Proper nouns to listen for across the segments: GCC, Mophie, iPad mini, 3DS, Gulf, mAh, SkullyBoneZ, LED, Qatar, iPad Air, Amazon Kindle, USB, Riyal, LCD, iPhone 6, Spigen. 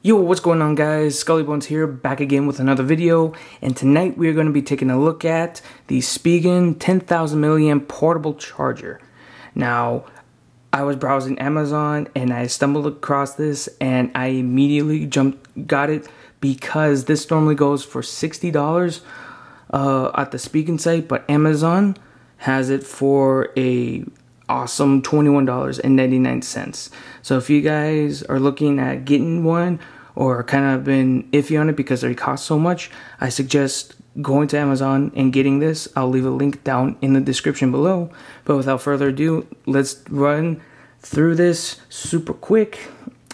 Yo, what's going on guys? SkullyBoneZ here, back again with another video, and tonight we are going to be taking a look at the Spigen 10,000 mAh portable charger. Now, I was browsing Amazon and I stumbled across this and I immediately got it because this normally goes for $60 at the Spigen site, but Amazon has it for a awesome $21.99. So if you guys are looking at getting one or kind of been iffy on it because they cost so much, I suggest going to Amazon and getting this. I'll leave a link down in the description below. But without further ado, let's run through this super quick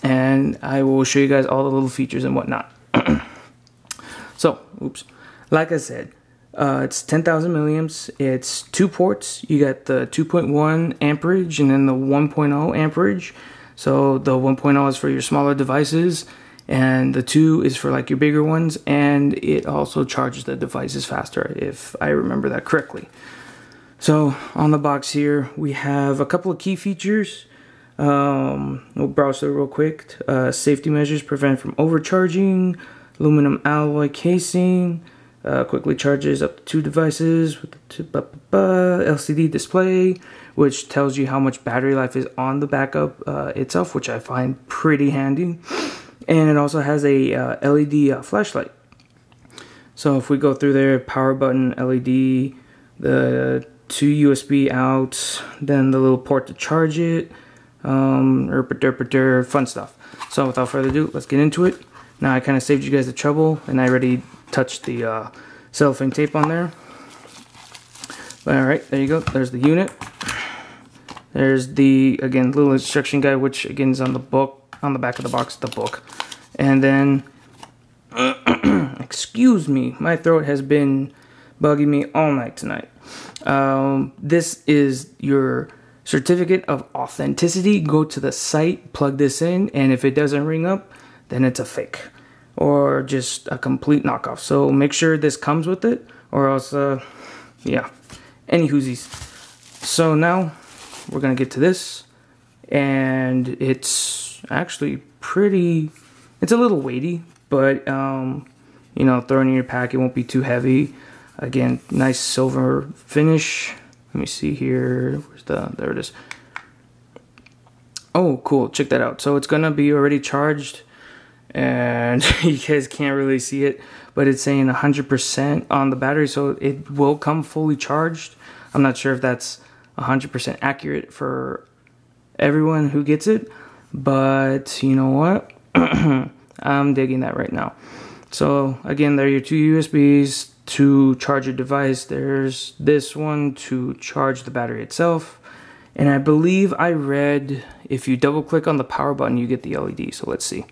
and I will show you guys all the little features and whatnot. So, oops, like I said, it's 10,000 milliamps. It's two ports. You got the 2.1 amperage and then the 1.0 amperage. So the 1.0 is for your smaller devices and the 2 is for like your bigger ones, and it also charges the devices faster if I remember that correctly. So on the box here we have a couple of key features. We'll browse through real quick. Safety measures prevent from overcharging, aluminum alloy casing. Quickly charges up to two devices with LCD display, which tells you how much battery life is on the backup itself, which I find pretty handy. And it also has a LED flashlight. So if we go through there, power button, LED, the two USB outs, then the little port to charge it, fun stuff. So without further ado, let's get into it. Now I kind of saved you guys the trouble, and I already touched the cellophane tape on there. But all right, there you go. There's the unit. There's the, again, little instruction guide, which again is on the book, on the back of the box, the book. And then, excuse me, my throat has been bugging me all night tonight. This is your certificate of authenticity. Go to the site, plug this in, and if it doesn't ring up, then it's a fake or just a complete knockoff. So make sure this comes with it, or else yeah, any whoosies. So now we're gonna get to this, and it's actually pretty, it's a little weighty, but you know, throw it in your pack, it won't be too heavy. Again, nice silver finish. Let me see here, where's the, there it is. Oh cool, check that out. So it's gonna be already charged, and you guys can't really see it, but it's saying 100% on the battery, so it will come fully charged. I'm not sure if that's 100% accurate for everyone who gets it, but you know what, I'm digging that right now. So again, there are your two USBs to charge your device. There's this one to charge the battery itself, and I believe I read if you double click on the power button you get the LED. So let's see.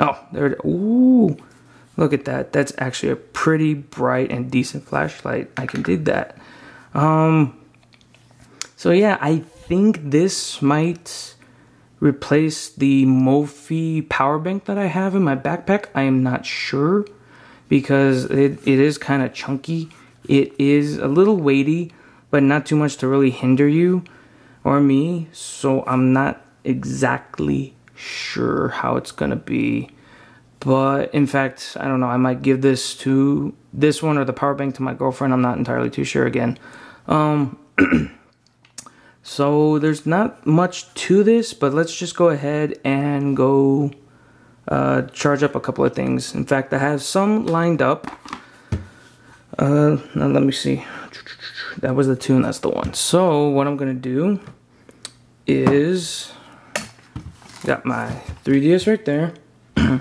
Oh, there it is. Ooh, look at that. That's actually a pretty bright and decent flashlight. I can dig that. So yeah, I think this might replace the Mophie power bank that I have in my backpack. I am not sure because it is kind of chunky. It is a little weighty, but not too much to really hinder you or me. So I'm not exactly sure how it's gonna be, but in fact I don't know, I might give this to this one or the power bank to my girlfriend. I'm not entirely too sure again. So there's not much to this, but let's just go ahead and go charge up a couple of things. In fact, I have some lined up. Now let me see, that was the tune, that's the one. So what I'm gonna do is got my 3DS right there, and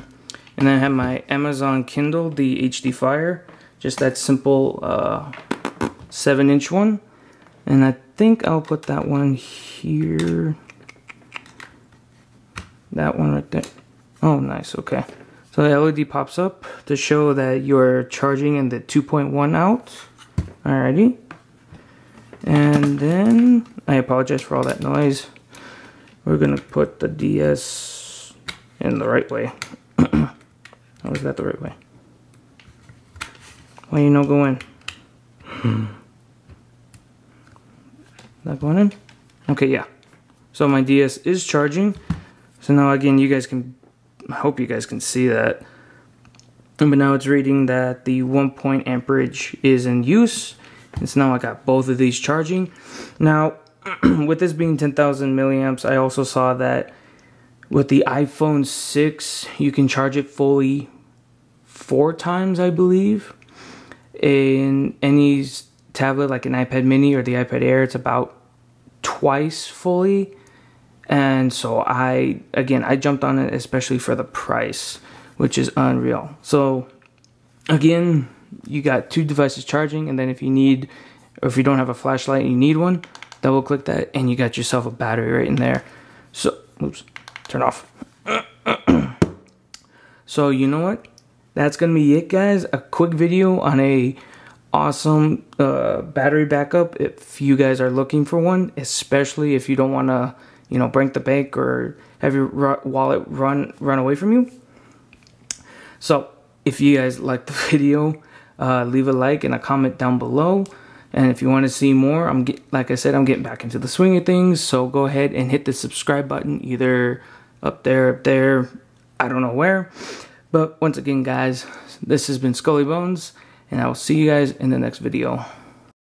then I have my Amazon Kindle, the HD Fire, just that simple 7-inch one, and I think I'll put that one here, that one right there. Oh nice, okay. So the LED pops up to show that you're charging in the 2.1 out. Alrighty, and then I apologize for all that noise. We're gonna put the DS in the right way. How is that the right way? Why you no going? Not going in? Okay, yeah. So my DS is charging. So now again, you guys can I hope you guys can see that. But now it's reading that the 1 amperage is in use. And so now I got both of these charging. Now, with this being 10,000 milliamps, I also saw that with the iPhone 6, you can charge it fully 4 times, I believe. In any tablet, like an iPad mini or the iPad Air, it's about twice fully. And so I jumped on it, especially for the price, which is unreal. So again, you got 2 devices charging, and then if you need, or if you don't have a flashlight and you need one, double click that and you got yourself a battery right in there. So, oops, turn off. So you know what? That's gonna be it, guys. A quick video on a awesome battery backup if you guys are looking for one, especially if you don't wanna, you know, break the bank or have your wallet run away from you. So if you guys like the video, leave a like and a comment down below. And if you want to see more, like I said, I'm getting back into the swing of things. So go ahead and hit the subscribe button, either up there, I don't know where. But once again, guys, this has been SkullyBoneZ, and I will see you guys in the next video.